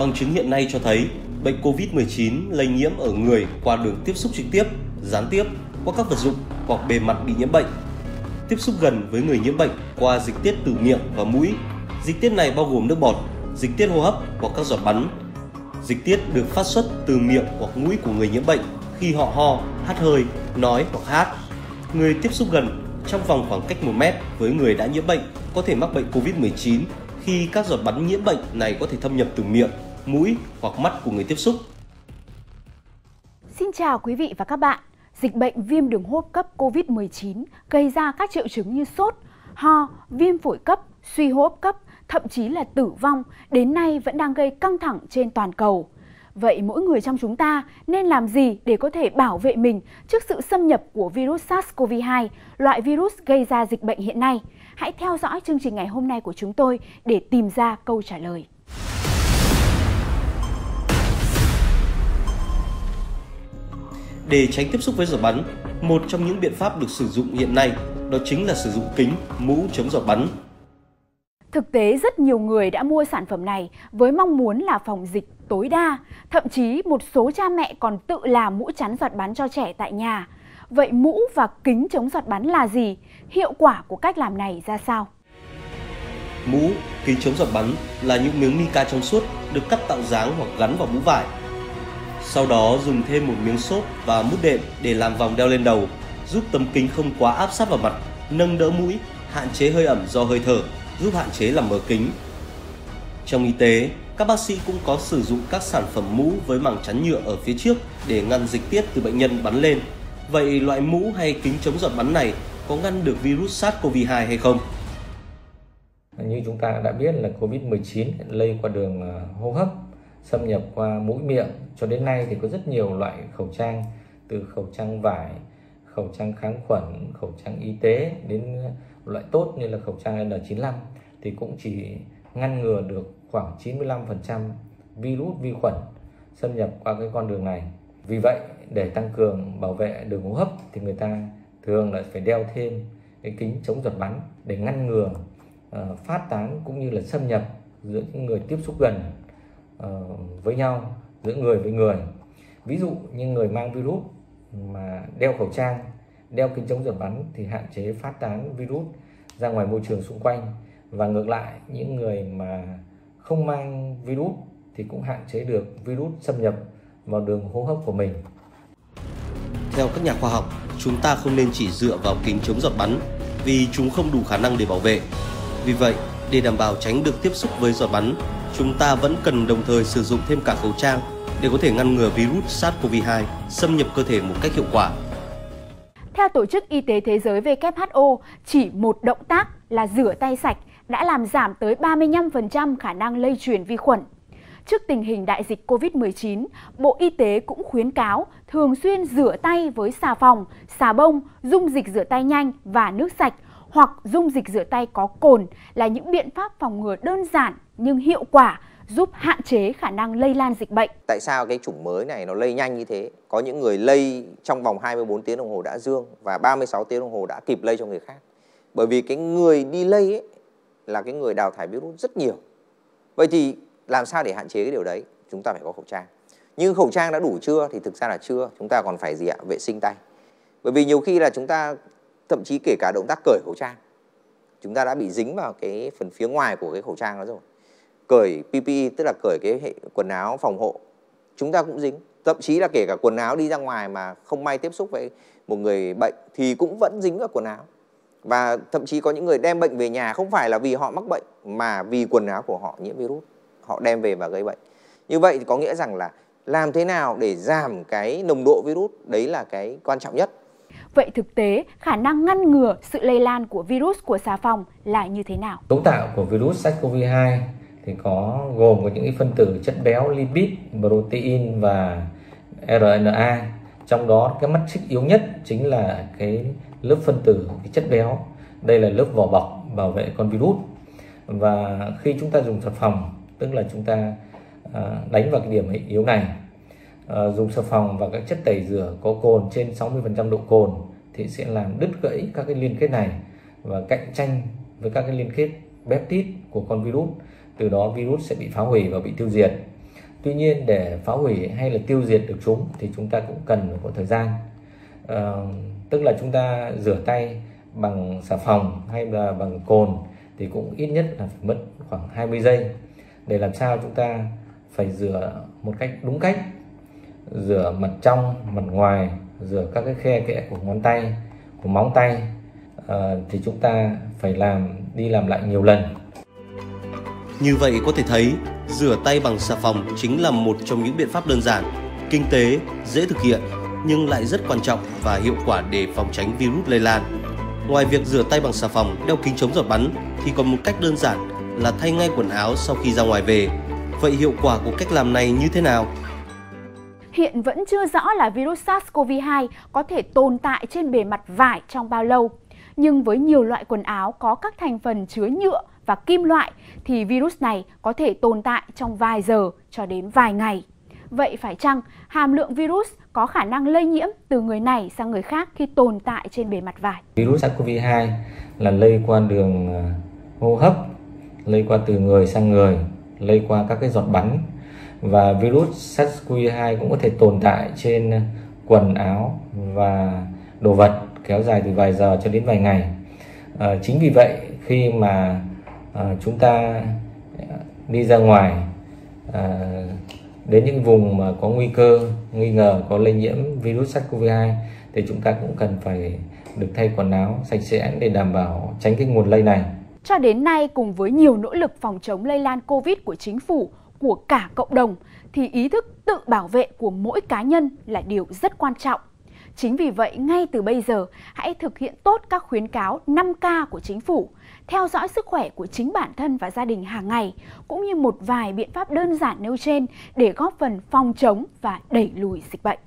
Bằng chứng hiện nay cho thấy bệnh COVID-19 lây nhiễm ở người qua đường tiếp xúc trực tiếp, gián tiếp, qua các vật dụng hoặc bề mặt bị nhiễm bệnh. Tiếp xúc gần với người nhiễm bệnh qua dịch tiết từ miệng và mũi. Dịch tiết này bao gồm nước bọt, dịch tiết hô hấp hoặc các giọt bắn. Dịch tiết được phát xuất từ miệng hoặc mũi của người nhiễm bệnh khi họ ho, hắt hơi, nói hoặc hát. Người tiếp xúc gần trong vòng khoảng cách 1 mét với người đã nhiễm bệnh có thể mắc bệnh COVID-19 khi các giọt bắn nhiễm bệnh này có thể thâm nhập từ miệng, mũi hoặc mắt của người tiếp xúc. Xin chào quý vị và các bạn. Dịch bệnh viêm đường hô hấp cấp COVID-19 gây ra các triệu chứng như sốt, ho, viêm phổi cấp, suy hô hấp cấp, thậm chí là tử vong đến nay vẫn đang gây căng thẳng trên toàn cầu. Vậy mỗi người trong chúng ta nên làm gì để có thể bảo vệ mình trước sự xâm nhập của virus SARS-CoV-2, loại virus gây ra dịch bệnh hiện nay? Hãy theo dõi chương trình ngày hôm nay của chúng tôi để tìm ra câu trả lời. Để tránh tiếp xúc với giọt bắn, một trong những biện pháp được sử dụng hiện nay đó chính là sử dụng kính, mũ chống giọt bắn. Thực tế, rất nhiều người đã mua sản phẩm này với mong muốn là phòng dịch tối đa. Thậm chí, một số cha mẹ còn tự làm mũ chắn giọt bắn cho trẻ tại nhà. Vậy mũ và kính chống giọt bắn là gì? Hiệu quả của cách làm này ra sao? Mũ, kính chống giọt bắn là những miếng mica trong suốt được cắt tạo dáng hoặc gắn vào mũ vải. Sau đó dùng thêm một miếng xốp và mút đệm để làm vòng đeo lên đầu, giúp tấm kính không quá áp sát vào mặt, nâng đỡ mũi, hạn chế hơi ẩm do hơi thở, giúp hạn chế làm mờ kính. Trong y tế, các bác sĩ cũng có sử dụng các sản phẩm mũ với màng chắn nhựa ở phía trước để ngăn dịch tiết từ bệnh nhân bắn lên. Vậy loại mũ hay kính chống giọt bắn này có ngăn được virus SARS-CoV-2 hay không? Như chúng ta đã biết là COVID-19 lây qua đường hô hấp, xâm nhập qua mũi miệng. Cho đến nay thì có rất nhiều loại khẩu trang, từ khẩu trang vải, khẩu trang kháng khuẩn, khẩu trang y tế đến loại tốt như là khẩu trang N95 thì cũng chỉ ngăn ngừa được khoảng 95% virus vi khuẩn xâm nhập qua cái con đường này. Vì vậy, để tăng cường bảo vệ đường hô hấp thì người ta thường lại phải đeo thêm cái kính chống giọt bắn để ngăn ngừa phát tán cũng như là xâm nhập giữa những người tiếp xúc gần với nhau, giữa người với người. Ví dụ như người mang virus mà đeo khẩu trang, đeo kính chống giọt bắn thì hạn chế phát tán virus ra ngoài môi trường xung quanh, và ngược lại những người mà không mang virus thì cũng hạn chế được virus xâm nhập vào đường hô hấp của mình. Theo các nhà khoa học, chúng ta không nên chỉ dựa vào kính chống giọt bắn vì chúng không đủ khả năng để bảo vệ. Vì vậy, để đảm bảo tránh được tiếp xúc với giọt bắn, chúng ta vẫn cần đồng thời sử dụng thêm cả khẩu trang để có thể ngăn ngừa virus SARS-CoV-2 xâm nhập cơ thể một cách hiệu quả. Theo Tổ chức Y tế Thế giới WHO, chỉ một động tác là rửa tay sạch đã làm giảm tới 35% khả năng lây truyền vi khuẩn. Trước tình hình đại dịch COVID-19, Bộ Y tế cũng khuyến cáo thường xuyên rửa tay với xà phòng, xà bông, dung dịch rửa tay nhanh và nước sạch, hoặc dung dịch rửa tay có cồn là những biện pháp phòng ngừa đơn giản nhưng hiệu quả giúp hạn chế khả năng lây lan dịch bệnh. Tại sao cái chủng mới này nó lây nhanh như thế? Có những người lây trong vòng 24 tiếng đồng hồ đã dương và 36 tiếng đồng hồ đã kịp lây cho người khác. Bởi vì cái người đi lây ấy là cái người đào thải virus rất nhiều. Vậy thì làm sao để hạn chế cái điều đấy? Chúng ta phải có khẩu trang. Nhưng khẩu trang đã đủ chưa? Thì thực ra là chưa. Chúng ta còn phải gì ạ? Vệ sinh tay. Bởi vì nhiều khi là chúng ta thậm chí kể cả động tác cởi khẩu trang, chúng ta đã bị dính vào cái phần phía ngoài của cái khẩu trang đó rồi. Cởi PPE tức là cởi cái hệ quần áo phòng hộ, chúng ta cũng dính. Thậm chí là kể cả quần áo đi ra ngoài mà không may tiếp xúc với một người bệnh thì cũng vẫn dính vào quần áo. Và thậm chí có những người đem bệnh về nhà không phải là vì họ mắc bệnh mà vì quần áo của họ nhiễm virus, họ đem về và gây bệnh. Như vậy thì có nghĩa rằng là làm thế nào để giảm cái nồng độ virus, đấy là cái quan trọng nhất. Vậy thực tế, khả năng ngăn ngừa sự lây lan của virus của xà phòng là như thế nào? Cấu tạo của virus SARS-CoV-2 thì có gồm có những phân tử chất béo, lipid, protein và RNA. Trong đó cái mắt xích yếu nhất chính là cái lớp phân tử cái chất béo. Đây là lớp vỏ bọc bảo vệ con virus. Và khi chúng ta dùng xà phòng, tức là chúng ta đánh vào cái điểm yếu này, dùng xà phòng và các chất tẩy rửa có cồn trên 60% độ cồn thì sẽ làm đứt gãy các cái liên kết này và cạnh tranh với các cái liên kết peptide của con virus. Từ đó virus sẽ bị phá hủy và bị tiêu diệt. Tuy nhiên để phá hủy hay là tiêu diệt được chúng thì chúng ta cũng cần phải có thời gian. Tức là chúng ta rửa tay bằng xà phòng hay là bằng cồn thì cũng ít nhất là phải mất khoảng 20 giây để làm sao chúng ta phải rửa một cách đúng cách, rửa mặt trong, mặt ngoài, rửa các cái khe kẽ của ngón tay, của móng tay, thì chúng ta phải làm lại nhiều lần. Như vậy có thể thấy rửa tay bằng xà phòng chính là một trong những biện pháp đơn giản, kinh tế, dễ thực hiện nhưng lại rất quan trọng và hiệu quả để phòng tránh virus lây lan. Ngoài việc rửa tay bằng xà phòng, đeo kính chống giọt bắn thì còn một cách đơn giản là thay ngay quần áo sau khi ra ngoài về. Vậy hiệu quả của cách làm này như thế nào? Hiện vẫn chưa rõ là virus SARS-CoV-2 có thể tồn tại trên bề mặt vải trong bao lâu. Nhưng với nhiều loại quần áo có các thành phần chứa nhựa và kim loại thì virus này có thể tồn tại trong vài giờ cho đến vài ngày. Vậy phải chăng hàm lượng virus có khả năng lây nhiễm từ người này sang người khác khi tồn tại trên bề mặt vải? Virus SARS-CoV-2 là lây qua đường hô hấp, lây qua từ người sang người, lây qua các cái giọt bắn. Và virus SARS-CoV-2 cũng có thể tồn tại trên quần áo và đồ vật kéo dài từ vài giờ cho đến vài ngày. Chính vì vậy khi mà chúng ta đi ra ngoài đến những vùng mà có nghi ngờ có lây nhiễm virus SARS-CoV-2 thì chúng ta cũng cần phải được thay quần áo sạch sẽ để đảm bảo tránh cái nguồn lây này. Cho đến nay, cùng với nhiều nỗ lực phòng chống lây lan COVID của chính phủ, của cả cộng đồng, thì ý thức tự bảo vệ của mỗi cá nhân là điều rất quan trọng. Chính vì vậy, ngay từ bây giờ, hãy thực hiện tốt các khuyến cáo 5K của chính phủ, theo dõi sức khỏe của chính bản thân và gia đình hàng ngày, cũng như một vài biện pháp đơn giản nêu trên để góp phần phòng chống và đẩy lùi dịch bệnh.